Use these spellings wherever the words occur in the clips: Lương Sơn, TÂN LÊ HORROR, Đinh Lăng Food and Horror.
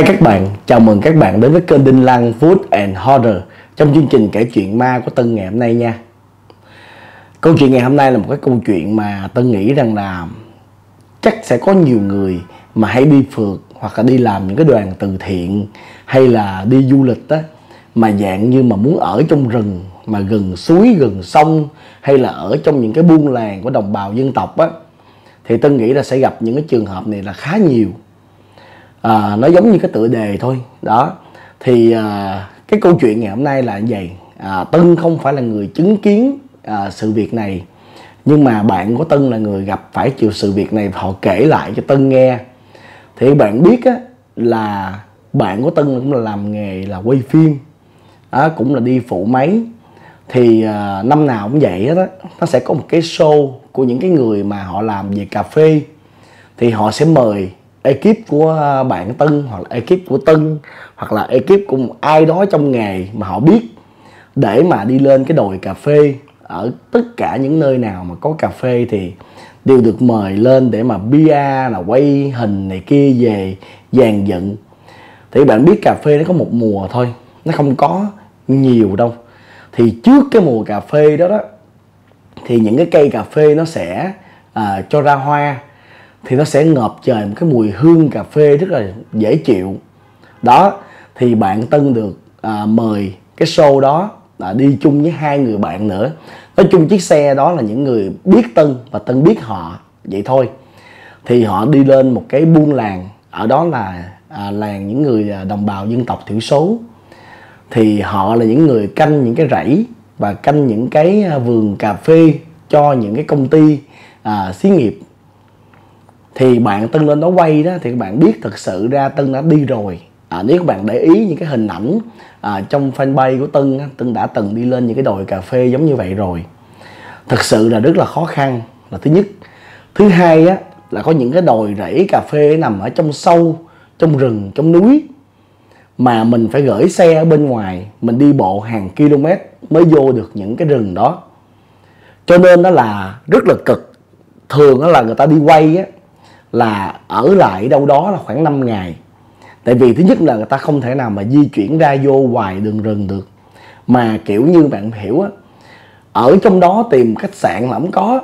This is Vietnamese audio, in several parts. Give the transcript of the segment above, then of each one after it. Hi các bạn, chào mừng các bạn đến với kênh Đinh Lăng Food and Horror trong chương trình kể chuyện ma của Tân ngày hôm nay nha. Câu chuyện ngày hôm nay là một cái câu chuyện mà Tân nghĩ rằng là chắc sẽ có nhiều người mà hay đi phượt hoặc là đi làm những cái đoàn từ thiện hay là đi du lịch á, mà dạng như mà muốn ở trong rừng mà gần suối, gần sông hay là ở trong những cái buôn làng của đồng bào dân tộc á, thì Tân nghĩ là sẽ gặp những cái trường hợp này là khá nhiều. Nó giống như cái tựa đề thôi đó. Thì cái câu chuyện ngày hôm nay là như vậy. Tân không phải là người chứng kiến sự việc này, nhưng mà bạn của Tân là người gặp phải chịu sự việc này và họ kể lại cho Tân nghe. Thì bạn biết á, là bạn của Tân cũng là làm nghề là quay phim, cũng là đi phụ máy. Thì năm nào cũng vậy hết á, nó sẽ có một cái show của những cái người mà họ làm về cà phê. Thì họ sẽ mời ekip của bạn Tân hoặc là ekip của Tân hoặc là ekip của một ai đó trong nghề mà họ biết, để mà đi lên cái đồi cà phê. Ở tất cả những nơi nào mà có cà phê thì đều được mời lên để mà bia là quay hình này kia về dàn dựng. Thì bạn biết cà phê nó có một mùa thôi, nó không có nhiều đâu. Thì trước cái mùa cà phê đó đó, thì những cái cây cà phê nó sẽ cho ra hoa, thì nó sẽ ngợp trời một cái mùi hương cà phê rất là dễ chịu. Đó, thì bạn Tân được mời cái show đó, đi chung với hai người bạn nữa. Nói chung chiếc xe đó là những người biết Tân và Tân biết họ, vậy thôi. Thì họ đi lên một cái buôn làng, ở đó là làng những người đồng bào dân tộc thiểu số. Thì họ là những người canh những cái rẫy và canh những cái vườn cà phê cho những cái công ty xí nghiệp. Thì bạn Tân lên đó quay đó, thì các bạn biết thật sự ra Tân đã đi rồi. Nếu các bạn để ý những cái hình ảnh trong fanpage của Tân, Tân đã từng đi lên những cái đồi cà phê giống như vậy rồi. Thật sự là rất là khó khăn là thứ nhất. Thứ hai á, là có những cái đồi rẫy cà phê nằm ở trong sâu, trong rừng, trong núi, mà mình phải gửi xe ở bên ngoài, mình đi bộ hàng km mới vô được những cái rừng đó. Cho nên đó là rất là cực. Thường đó là người ta đi quay á, là ở lại đâu đó là khoảng 5 ngày. Tại vì thứ nhất là người ta không thể nào mà di chuyển ra vô hoài đường rừng được. Mà kiểu như bạn hiểu á, ở trong đó tìm khách sạn là không có,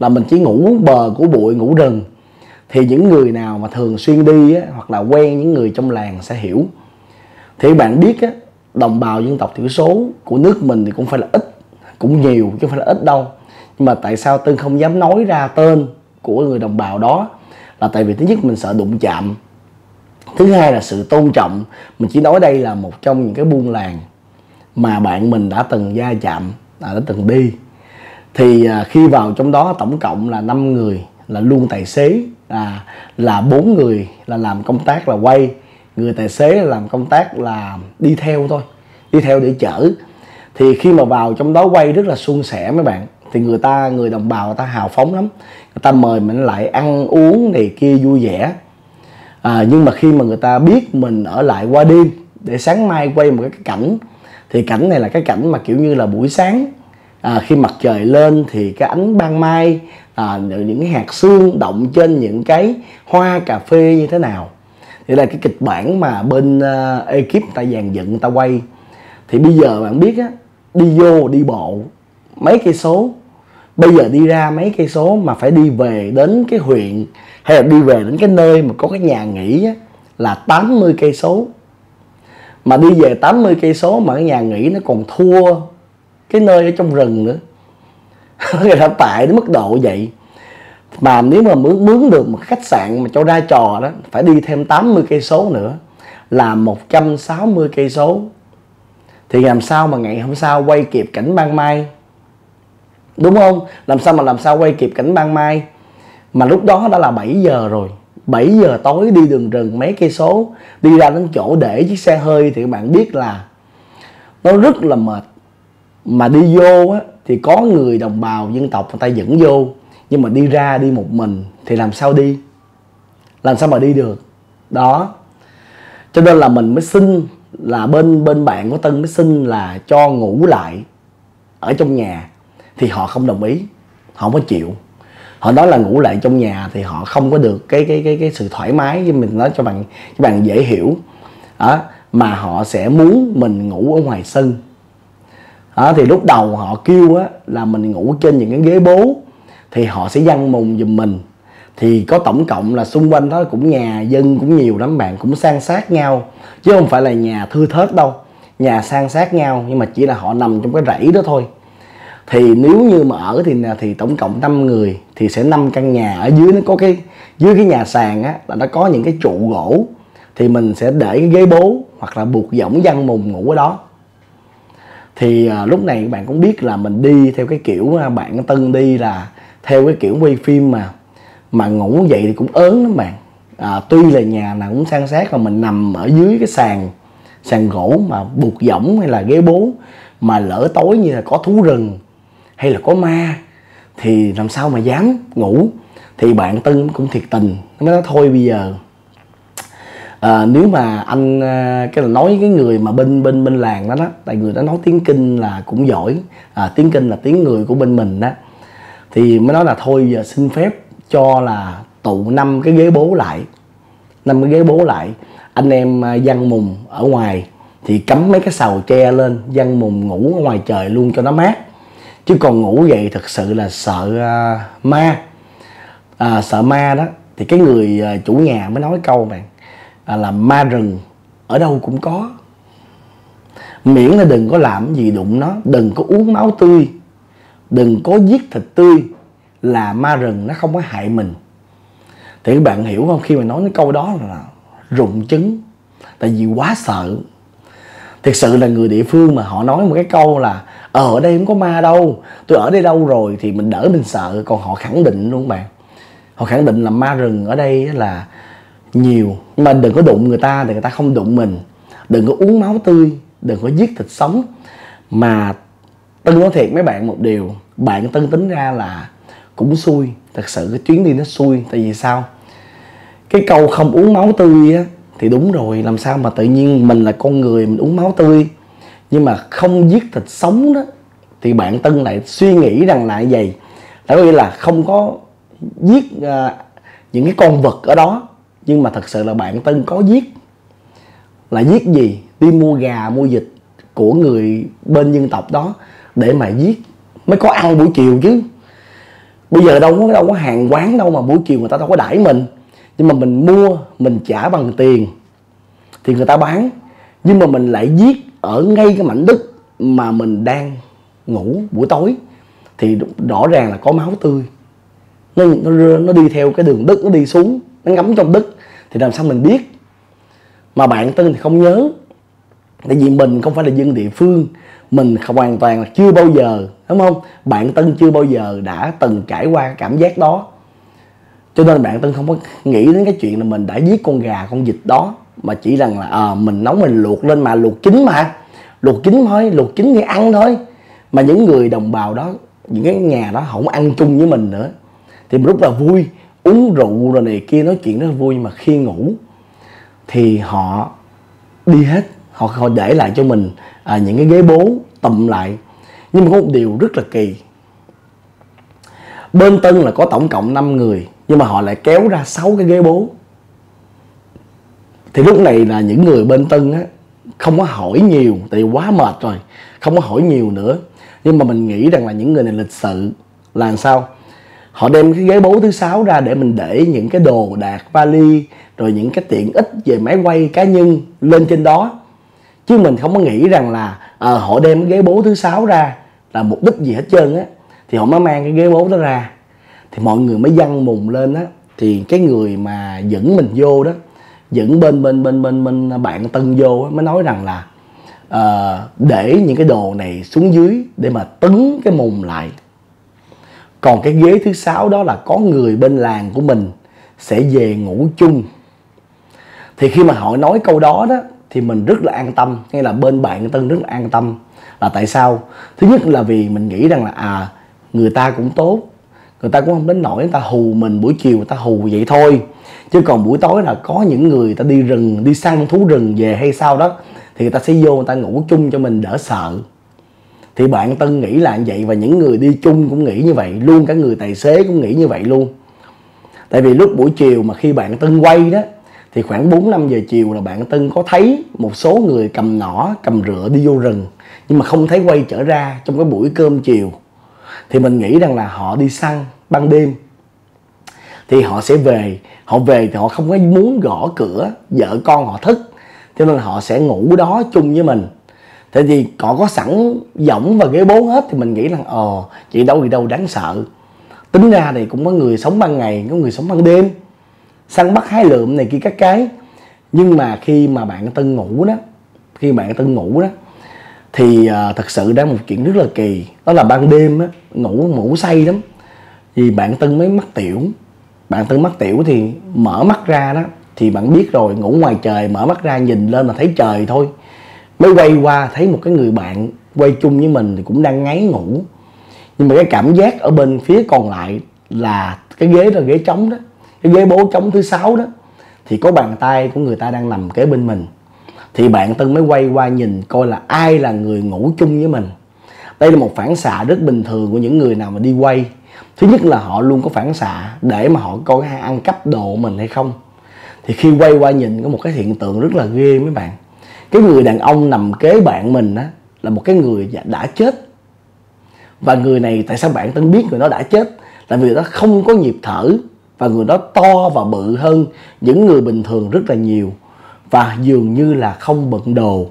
là mình chỉ ngủ bờ của bụi, ngủ rừng. Thì những người nào mà thường xuyên đi á, hoặc là quen những người trong làng sẽ hiểu. Thì bạn biết á, đồng bào dân tộc thiểu số của nước mình thì cũng phải là ít, cũng nhiều chứ không phải là ít đâu. Nhưng mà tại sao Tân không dám nói ra tên của người đồng bào đó, là tại vì thứ nhất mình sợ đụng chạm, thứ hai là sự tôn trọng. Mình chỉ nói đây là một trong những cái buôn làng mà bạn mình đã từng gia chạm, đã từng đi. Thì khi vào trong đó tổng cộng là 5 người, là luôn tài xế, là 4 người là làm công tác là quay, người tài xế là làm công tác là đi theo thôi, đi theo để chở. Thì khi mà vào trong đó quay rất là suôn sẻ mấy bạn. Thì người đồng bào người ta hào phóng lắm, người ta mời mình lại ăn uống này kia vui vẻ. Nhưng mà khi mà người ta biết mình ở lại qua đêm để sáng mai quay một cái cảnh, thì cảnh này là cái cảnh mà kiểu như là buổi sáng, khi mặt trời lên thì cái ánh ban mai, những cái hạt sương động trên những cái hoa cà phê như thế nào. Thì là cái kịch bản mà bên ekip người ta dàn dựng, người ta quay. Thì bây giờ bạn biết á, đi vô đi bộ mấy cây số, bây giờ đi ra mấy cây số mà phải đi về đến cái huyện hay là đi về đến cái nơi mà có cái nhà nghỉ á, là 80 cây số. Mà đi về 80 cây số mà cái nhà nghỉ nó còn thua cái nơi ở trong rừng nữa. Nó tại đến mức độ vậy. Mà nếu mà mướn được một khách sạn mà cho ra trò đó, phải đi thêm 80 cây số nữa là 160 cây số. Thì làm sao mà ngày hôm sau quay kịp cảnh ban mai, đúng không? Làm sao quay kịp cảnh ban mai. Mà lúc đó đã là 7 giờ rồi, 7 giờ tối đi đường rừng mấy cây số, đi ra đến chỗ để chiếc xe hơi thì các bạn biết là nó rất là mệt. Mà đi vô á, thì có người đồng bào dân tộc người ta dẫn vô, nhưng mà đi ra đi một mình thì làm sao đi, làm sao mà đi được. Đó, cho nên là mình mới xin là bên bạn của Tân mới xin là cho ngủ lại ở trong nhà. Thì họ không đồng ý, họ không có chịu. họ đó là ngủ lại trong nhà thì họ không có được cái sự thoải mái, với mình nói cho bạn dễ hiểu đó, mà họ sẽ muốn mình ngủ ở ngoài sân đó. Thì lúc đầu họ kêu á, là mình ngủ trên những cái ghế bố thì họ sẽ giăng mùng giùm mình. Thì có tổng cộng là xung quanh đó cũng nhà dân cũng nhiều lắm bạn, cũng san sát nhau chứ không phải là nhà thưa thớt đâu, nhà san sát nhau nhưng mà chỉ là họ nằm trong cái rẫy đó thôi. Thì nếu như mà ở thì tổng cộng 5 người thì sẽ 5 căn nhà, ở dưới nó có cái dưới cái nhà sàn á là nó có những cái trụ gỗ, thì mình sẽ để cái ghế bố hoặc là buộc võng giăng mùng ngủ ở đó. Thì lúc này các bạn cũng biết là mình đi theo cái kiểu bạn Tân đi là theo cái kiểu quay phim mà ngủ vậy thì cũng ớn lắm bạn. Tuy là nhà nào cũng san sát và mình nằm ở dưới cái sàn gỗ mà buộc võng hay là ghế bố, mà lỡ tối như là có thú rừng hay là có ma thì làm sao mà dám ngủ. Thì bạn Tân cũng thiệt tình, nó mới nói thôi bây giờ nếu mà anh cái là nói cái người mà bên làng đó, tại người đó nói tiếng Kinh là cũng giỏi, tiếng Kinh là tiếng người của bên mình đó, thì mới nói là thôi giờ xin phép cho là tụ 5 cái ghế bố lại, 5 cái ghế bố lại, anh em giăng mùng ở ngoài, thì cắm mấy cái sào tre lên giăng mùng ngủ ở ngoài trời luôn cho nó mát. Chứ còn ngủ vậy thật sự là sợ ma, sợ ma đó. Thì cái người chủ nhà mới nói câu bạn là ma rừng ở đâu cũng có, miễn là đừng có làm gì đụng nó, đừng có uống máu tươi, đừng có giết thịt tươi là ma rừng nó không có hại mình. Thì các bạn hiểu không, khi mà nói cái câu đó là rụng trứng, tại vì quá sợ. Thực sự là người địa phương mà họ nói một cái câu là ở đây không có ma đâu, tôi ở đây lâu rồi, thì mình đỡ mình sợ. Còn họ khẳng định luôn bạn, họ khẳng định là ma rừng ở đây là nhiều, nhưng mà đừng có đụng người ta để người ta không đụng mình, đừng có uống máu tươi, đừng có giết thịt sống. Mà Tân nói thiệt mấy bạn một điều, bạn Tân tính ra là cũng xui, thật sự cái chuyến đi nó xui. Tại vì sao? Cái câu không uống máu tươi á thì đúng rồi, làm sao mà tự nhiên mình là con người mình uống máu tươi, nhưng mà không giết thịt sống đó, thì bạn Tân lại suy nghĩ rằng lại vậy, đã có nghĩa là không có giết những cái con vật ở đó. Nhưng mà thật sự là bạn Tân có giết, là giết gì? Đi mua gà mua vịt của người bên dân tộc đó để mà giết mới có ăn buổi chiều chứ. Bây giờ đâu có hàng quán đâu mà buổi chiều người ta đâu có đãi mình. Nhưng mà mình mua, mình trả bằng tiền thì người ta bán, nhưng mà mình lại giết ở ngay cái mảnh đất mà mình đang ngủ buổi tối, thì rõ ràng là có máu tươi. Nó đi theo cái đường đất, nó đi xuống, nó ngấm trong đất, thì làm sao mình biết. Mà bạn Tân thì không nhớ, tại vì mình không phải là dân địa phương, mình hoàn toàn là chưa bao giờ, đúng không? Bạn Tân chưa bao giờ đã từng trải qua cảm giác đó, cho nên bạn Tân không có nghĩ đến cái chuyện là mình đã giết con gà con vịt đó, mà chỉ rằng là mình nấu mình luộc lên, mà luộc chín, thôi, luộc chín thì ăn thôi. Mà những người đồng bào đó, những cái nhà đó không ăn chung với mình nữa, thì lúc là vui uống rượu rồi này kia nói chuyện rất vui, mà khi ngủ thì họ đi hết, họ để lại cho mình những cái ghế bố tụm lại. Nhưng mà có một điều rất là kỳ, bên Tân là có tổng cộng 5 người, nhưng mà họ lại kéo ra 6 cái ghế bố. Thì lúc này là những người bên Tân á, không có hỏi nhiều, tại vì quá mệt rồi, không có hỏi nhiều nữa. Nhưng mà mình nghĩ rằng là những người này lịch sự, là làm sao? Họ đem cái ghế bố thứ 6 ra để mình để những cái đồ đạc, vali, rồi những cái tiện ích về máy quay cá nhân lên trên đó. Chứ mình không có nghĩ rằng là họ đem cái ghế bố thứ 6 ra là mục đích gì hết trơn á. Thì họ mới mang cái ghế bố đó ra, thì mọi người mới giăng mùng lên á. Thì cái người mà dẫn mình vô đó, dẫn bên bạn Tân vô á, mới nói rằng là để những cái đồ này xuống dưới để mà tấn cái mùng lại. Còn cái ghế thứ 6 đó là có người bên làng của mình sẽ về ngủ chung. Thì khi mà họ nói câu đó đó thì mình rất là an tâm, hay là bên bạn Tân rất là an tâm. Là tại sao? Thứ nhất là vì mình nghĩ rằng là người ta cũng tốt, người ta cũng không đến nỗi người ta hù mình buổi chiều, người ta hù vậy thôi. Chứ còn buổi tối là có những người ta đi rừng, đi săn thú rừng về hay sao đó, thì người ta sẽ vô người ta ngủ chung cho mình đỡ sợ. Thì bạn Tân nghĩ là như vậy, và những người đi chung cũng nghĩ như vậy luôn, cả người tài xế cũng nghĩ như vậy luôn. Tại vì lúc buổi chiều mà khi bạn Tân quay đó, thì khoảng 4-5 giờ chiều là bạn Tân có thấy một số người cầm nỏ, cầm rựa đi vô rừng, nhưng mà không thấy quay trở ra trong cái buổi cơm chiều. Thì mình nghĩ rằng là họ đi săn ban đêm, thì họ sẽ về. Họ về thì họ không có muốn gõ cửa, vợ con họ thức, cho nên họ sẽ ngủ đó chung với mình. Thế thì họ có sẵn võng và ghế bố hết, thì mình nghĩ rằng chị đâu gì đâu đáng sợ. Tính ra thì cũng có người sống ban ngày, có người sống ban đêm, săn bắt hái lượm này kia các cái. Nhưng mà khi mà bạn Tân ngủ đó, thì thật sự đã một chuyện rất là kỳ. Đó là ban đêm á, ngủ say lắm, thì bạn Tân mới mắc tiểu. Bạn Tân mắc tiểu thì mở mắt ra đó, thì bạn biết rồi, ngủ ngoài trời mở mắt ra nhìn lên là thấy trời thôi. Mới quay qua thấy một cái người bạn quay chung với mình thì cũng đang ngáy ngủ. Nhưng mà cái cảm giác ở bên phía còn lại là cái ghế đó, ghế trống đó, cái ghế bố trống thứ 6 đó, thì có bàn tay của người ta đang nằm kế bên mình. Thì bạn Tân mới quay qua nhìn coi là ai là người ngủ chung với mình. Đây là một phản xạ rất bình thường của những người nào mà đi quay. Thứ nhất là họ luôn có phản xạ để mà họ coi ai ăn cắp đồ mình hay không. Thì khi quay qua nhìn có một cái hiện tượng rất là ghê mấy bạn. Cái người đàn ông nằm kế bạn mình á, là một cái người đã chết. Và người này, tại sao bạn Tân biết người đó đã chết? Là vì nó không có nhịp thở, và người đó to và bự hơn những người bình thường rất là nhiều, và dường như là không bận đồ.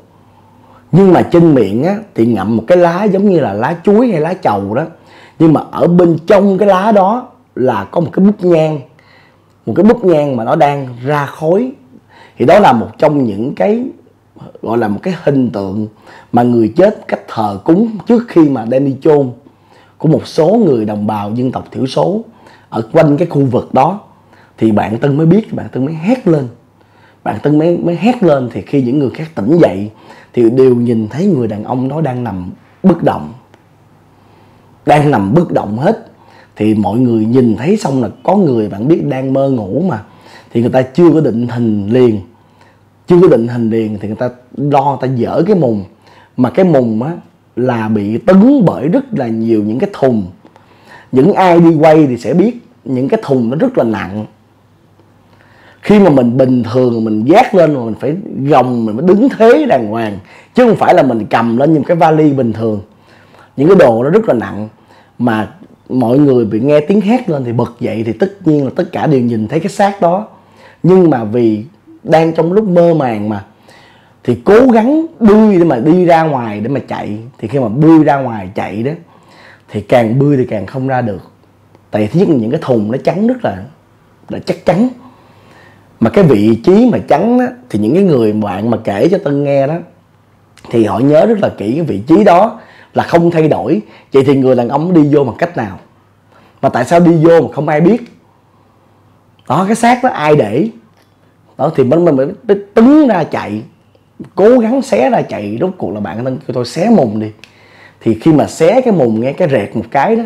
Nhưng mà trên miệng á, thì ngậm một cái lá giống như là lá chuối hay lá trầu đó. Nhưng mà ở bên trong cái lá đó là có một cái bút nhang, một cái bút nhang mà nó đang ra khói. Thì đó là một trong những cái gọi là một cái hình tượng mà người chết cách thờ cúng trước khi mà đem đi chôn của một số người đồng bào dân tộc thiểu số ở quanh cái khu vực đó. Thì bạn Tân mới biết, bạn Tân mới hét lên. Bạn Tân mới hét lên, thì khi những người khác tỉnh dậy thì đều nhìn thấy người đàn ông đó đang nằm bất động, đang nằm bất động hết. Thì mọi người nhìn thấy xong là có người, bạn biết, đang mơ ngủ mà, thì người ta chưa có định hình liền. Thì người ta lo, người ta dỡ cái mùng. Mà cái mùng á là bị tấn bởi rất là nhiều những cái thùng. Những ai đi quay thì sẽ biết những cái thùng nó rất là nặng. Khi mà mình bình thường mình vác lên mà mình phải gồng, mình mới đứng thế đàng hoàng, chứ không phải là mình cầm lên như cái vali bình thường. Những cái đồ nó rất là nặng. Mà mọi người bị nghe tiếng hét lên thì bật dậy, thì tất nhiên là tất cả đều nhìn thấy cái xác đó. Nhưng mà vì đang trong lúc mơ màng mà, thì cố gắng bươi để mà đi ra ngoài, để mà chạy. Thì khi mà bươi ra ngoài chạy đó, thì càng bươi thì càng không ra được. Tại thứ nhất là những cái thùng nó trắng rất là chắc chắn. Mà cái vị trí mà trắng đó, thì những cái người bạn mà kể cho Tân nghe đó, thì họ nhớ rất là kỹ cái vị trí đó là không thay đổi. Vậy thì người đàn ông đi vô bằng cách nào? Mà tại sao đi vô mà không ai biết? Đó, cái xác đó ai để? Đó, thì mình mới tứng ra chạy, cố gắng xé ra chạy. Rốt cuộc là bạn Tân kêu tôi xé mùng đi. Thì khi mà xé cái mùng, nghe cái rẹt một cái đó,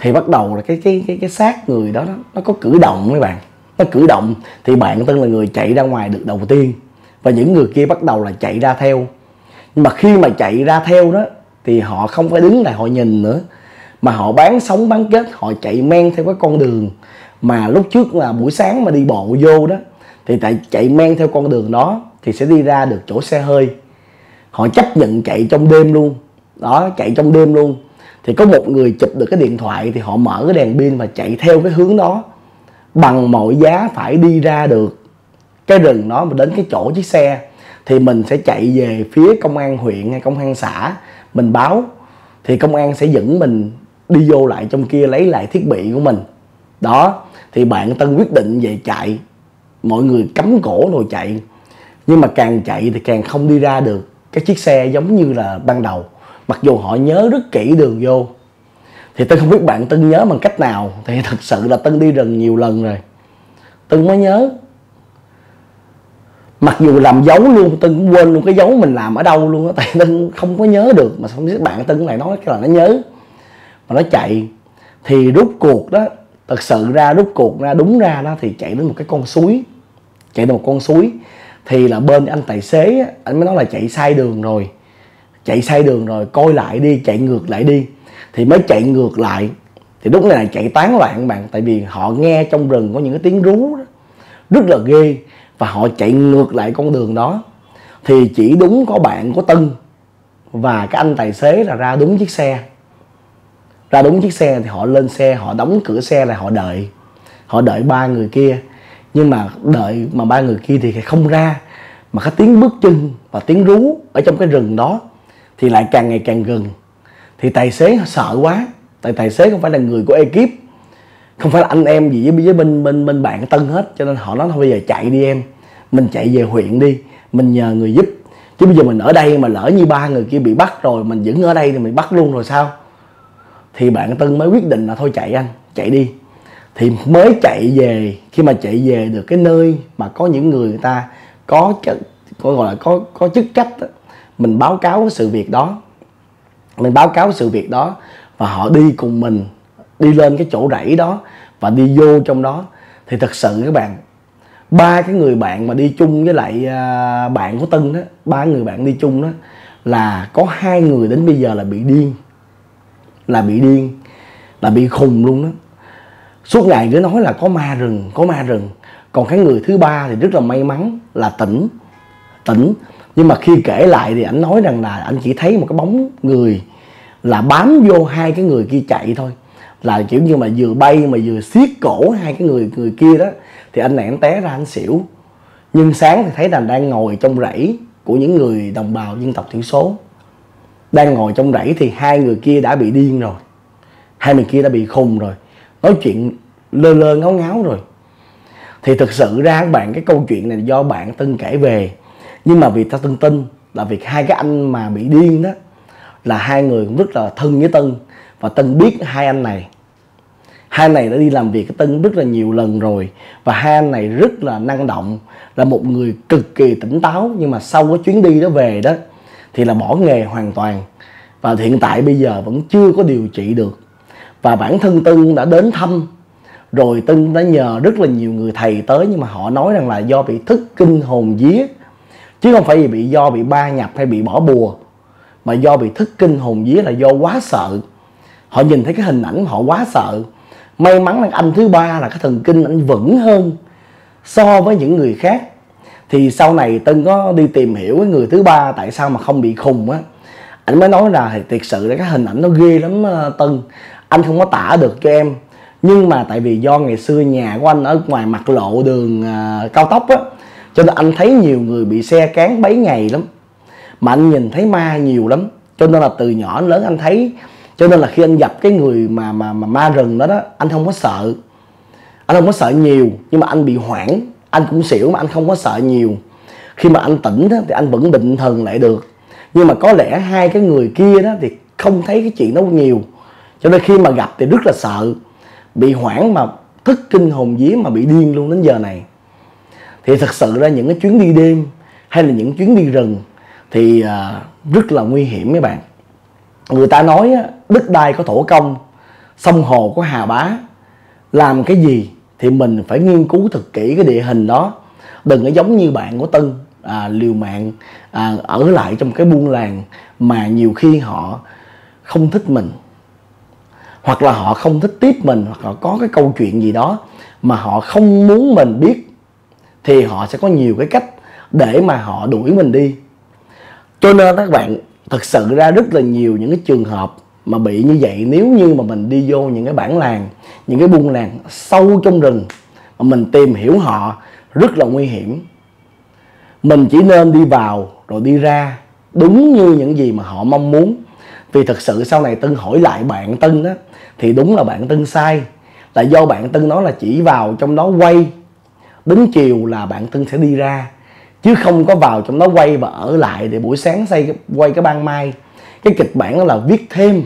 thì bắt đầu là cái xác người đó nó có cử động mấy bạn. Nó cử động thì bạn Tân là người chạy ra ngoài được đầu tiên, và những người kia bắt đầu là chạy ra theo. Nhưng mà khi mà chạy ra theo đó, thì họ không phải đứng lại họ nhìn nữa, mà họ bán sống bán kết, họ chạy men theo cái con đường mà lúc trước là buổi sáng mà đi bộ vô đó. Thì tại chạy men theo con đường đó thì sẽ đi ra được chỗ xe hơi. Họ chấp nhận chạy trong đêm luôn. Đó, chạy trong đêm luôn. Thì có một người chụp được cái điện thoại, thì họ mở cái đèn pin và chạy theo cái hướng đó, bằng mọi giá phải đi ra được cái rừng đó mà đến cái chỗ chiếc xe. Thì mình sẽ chạy về phía công an huyện hay công an xã, mình báo. Thì công an sẽ dẫn mình đi vô lại trong kia lấy lại thiết bị của mình. Đó, thì bạn Tân quyết định về chạy. Mọi người cắm cổ rồi chạy. Nhưng mà càng chạy thì càng không đi ra được cái chiếc xe giống như là ban đầu, mặc dù họ nhớ rất kỹ đường vô. Thì Tân không biết bạn Tân nhớ bằng cách nào. Thì thật sự là Tân đi rừng nhiều lần rồi, Tân mới nhớ. Mặc dù làm dấu luôn, Tân cũng quên luôn cái dấu mình làm ở đâu luôn á. Tại Tân không có nhớ được. Mà không biết bạn Tân lại nói cái là nó nhớ, mà nó chạy. Thì rút cuộc đó, thật sự ra rút cuộc ra, đúng ra đó, thì chạy đến một cái con suối. Chạy đến một con suối thì là bên anh tài xế, anh mới nói là chạy sai đường rồi, chạy sai đường rồi, coi lại đi, chạy ngược lại đi. Thì mới chạy ngược lại, thì lúc này chạy tán loạn bạn. Tại vì họ nghe trong rừng có những cái tiếng rú đó, rất là ghê. Và họ chạy ngược lại con đường đó. Thì chỉ đúng có bạn của Tân và cái anh tài xế là ra đúng chiếc xe. Ra đúng chiếc xe thì họ lên xe, họ đóng cửa xe là họ đợi. Họ đợi ba người kia. Nhưng mà đợi mà ba người kia thì không ra. Mà cái tiếng bước chân và tiếng rú ở trong cái rừng đó thì lại càng ngày càng gần. Thì tài xế sợ quá. Tại tài xế không phải là người của ekip, không phải là anh em gì với bên bạn Tân hết. Cho nên họ nói thôi bây giờ chạy đi em, mình chạy về huyện đi, mình nhờ người giúp. Chứ bây giờ mình ở đây mà lỡ như ba người kia bị bắt rồi, mình vẫn ở đây thì mình bắt luôn rồi sao? Thì bạn Tân mới quyết định là thôi chạy anh, chạy đi. Thì mới chạy về, khi mà chạy về được cái nơi mà có những người ta có chức trách đó, mình báo cáo sự việc đó. Mình báo cáo sự việc đó và họ đi cùng mình đi lên cái chỗ rẫy đó và đi vô trong đó. Thì thật sự các bạn, ba cái người bạn mà đi chung với lại bạn của Tân đó, ba người bạn đi chung đó là có hai người đến bây giờ là bị điên. Là bị khùng luôn đó. Suốt ngày cứ nói là có ma rừng, Còn cái người thứ ba thì rất là may mắn là tỉnh. Nhưng mà khi kể lại thì ảnh nói rằng là ảnh chỉ thấy một cái bóng người là bám vô hai cái người kia chạy thôi. Là kiểu như mà vừa bay mà vừa siết cổ hai cái người kia đó. Thì anh này anh té ra anh xỉu. Nhưng sáng thì thấy là đang ngồi trong rẫy của những người đồng bào dân tộc thiểu số. Đang ngồi trong rẫy thì hai người kia đã bị điên rồi. Hai người kia đã bị khùng rồi. Nói chuyện lơ lơ ngáo ngáo rồi. Thì thực sự ra các bạn, cái câu chuyện này do bạn Tân kể về. Nhưng mà vì tao tin là việc hai cái anh mà bị điên đó là hai người cũng rất là thân với Tân. Và Tân biết hai anh này. Hai anh này đã đi làm việc với Tân rất là nhiều lần rồi. Và hai anh này rất là năng động. Là một người cực kỳ tỉnh táo. Nhưng mà sau cái chuyến đi đó về đó thì là bỏ nghề hoàn toàn. Và hiện tại bây giờ vẫn chưa có điều trị được. Và bản thân Tân đã đến thăm. Rồi Tân đã nhờ rất là nhiều người thầy tới. Nhưng mà họ nói rằng là do bị thức kinh hồn vía, chứ không phải vì do bị ba nhập hay bị bỏ bùa, mà do bị thức kinh hồn vía là do quá sợ. Họ nhìn thấy cái hình ảnh họ quá sợ. May mắn là anh thứ ba là cái thần kinh anh vững hơn so với những người khác. Thì sau này Tân có đi tìm hiểu cái người thứ ba tại sao mà không bị khùng á. Anh mới nói là thiệt sự là cái hình ảnh nó ghê lắm Tân, anh không có tả được cho em. Nhưng mà tại vì do ngày xưa nhà của anh ở ngoài mặt lộ đường cao tốc á, cho nên anh thấy nhiều người bị xe cán bấy ngày lắm. Mà anh nhìn thấy ma nhiều lắm. Cho nên là từ nhỏ đến lớn anh thấy. Cho nên là khi anh gặp cái người mà ma rừng đó đó, anh không có sợ. Anh không có sợ nhiều. Nhưng mà anh bị hoảng. Anh cũng xỉu mà anh không có sợ nhiều. Khi mà anh tỉnh đó, thì anh vẫn định thần lại được. Nhưng mà có lẽ hai cái người kia đó thì không thấy cái chuyện đó nhiều. Cho nên khi mà gặp thì rất là sợ. Bị hoảng mà thức kinh hồn vía mà bị điên luôn đến giờ này. Thì thật sự ra những cái chuyến đi đêm hay là những chuyến đi rừng thì rất là nguy hiểm các bạn. Người ta nói đất đai có thổ công, sông hồ có hà bá. Làm cái gì thì mình phải nghiên cứu thật kỹ cái địa hình đó. Đừng có giống như bạn của Tân liều mạng ở lại trong cái buôn làng mà nhiều khi họ không thích mình, hoặc là họ không thích tiếp mình, hoặc là có cái câu chuyện gì đó mà họ không muốn mình biết. Thì họ sẽ có nhiều cái cách để mà họ đuổi mình đi. Cho nên các bạn, thật sự ra rất là nhiều những cái trường hợp mà bị như vậy. Nếu như mà mình đi vô những cái bản làng, những cái buôn làng sâu trong rừng mà mình tìm hiểu họ, rất là nguy hiểm. Mình chỉ nên đi vào rồi đi ra đúng như những gì mà họ mong muốn. Vì thật sự sau này Tân hỏi lại bạn Tân đó, thì đúng là bạn Tân sai. Là do bạn Tân nói là chỉ vào trong đó quay, đến chiều là bạn Tân sẽ đi ra, chứ không có vào trong đó quay và ở lại để buổi sáng quay cái ban mai. Cái kịch bản đó là viết thêm.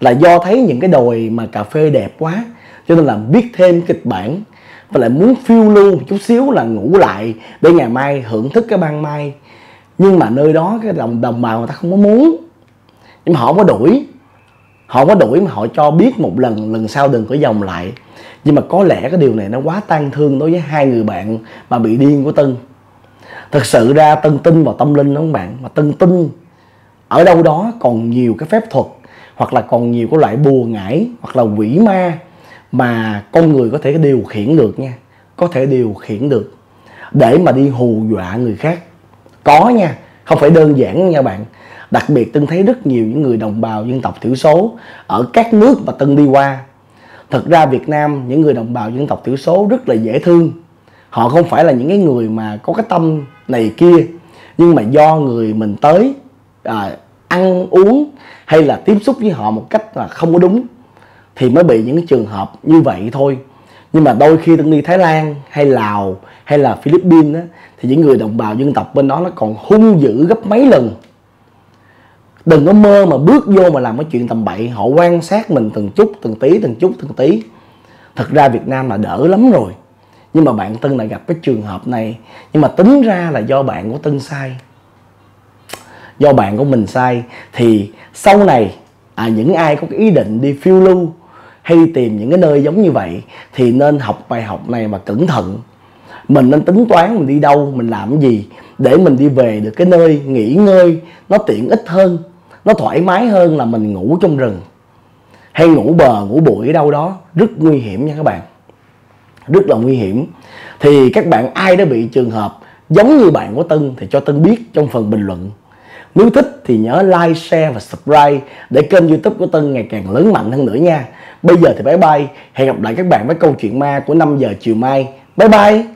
Là do thấy những cái đồi mà cà phê đẹp quá, cho nên là viết thêm kịch bản. Và lại muốn phiêu lưu một chút xíu là ngủ lại để ngày mai hưởng thức cái ban mai. Nhưng mà nơi đó cái đồng bào người ta không có muốn. Nhưng mà họ không có đuổi. Họ không có đuổi mà họ cho biết một lần, lần sau đừng có vòng lại. Nhưng mà có lẽ cái điều này nó quá tang thương đối với hai người bạn mà bị điên của Tân. Thật sự ra Tân tin vào tâm linh đó các bạn. Mà Tân tin ở đâu đó còn nhiều cái phép thuật, hoặc là còn nhiều cái loại bùa ngải, hoặc là quỷ ma mà con người có thể điều khiển được nha. Có thể điều khiển được để mà đi hù dọa người khác. Có nha, không phải đơn giản nha bạn. Đặc biệt Tân thấy rất nhiều những người đồng bào dân tộc thiểu số ở các nước mà Tân đi qua. Thật ra Việt Nam, những người đồng bào dân tộc thiểu số rất là dễ thương. Họ không phải là những cái người mà có cái tâm này kia, nhưng mà do người mình tới ăn uống hay là tiếp xúc với họ một cách là không có đúng thì mới bị những cái trường hợp như vậy thôi. Nhưng mà đôi khi Tân đi Thái Lan hay Lào hay là Philippines đó, thì những người đồng bào dân tộc bên đó nó còn hung dữ gấp mấy lần. Đừng có mơ mà bước vô mà làm cái chuyện tầm bậy. Họ quan sát mình từng chút, từng tí, từng chút, từng tí. Thật ra Việt Nam là đỡ lắm rồi, nhưng mà bạn Tân lại gặp cái trường hợp này. Nhưng mà tính ra là do bạn của Tân sai, do bạn của mình sai. Thì sau này những ai có cái ý định đi phiêu lưu hay tìm những cái nơi giống như vậy thì nên học bài học này mà cẩn thận. Mình nên tính toán mình đi đâu, mình làm cái gì để mình đi về được cái nơi nghỉ ngơi nó tiện ích hơn, nó thoải mái hơn là mình ngủ trong rừng hay ngủ bờ, ngủ bụi ở đâu đó. Rất nguy hiểm nha các bạn, rất là nguy hiểm. Thì các bạn ai đã bị trường hợp giống như bạn của Tân thì cho Tân biết trong phần bình luận. Nếu thích thì nhớ like, share và subscribe để kênh YouTube của Tân ngày càng lớn mạnh hơn nữa nha. Bây giờ thì bye bye, hẹn gặp lại các bạn với câu chuyện ma của 5 giờ chiều mai. Bye bye.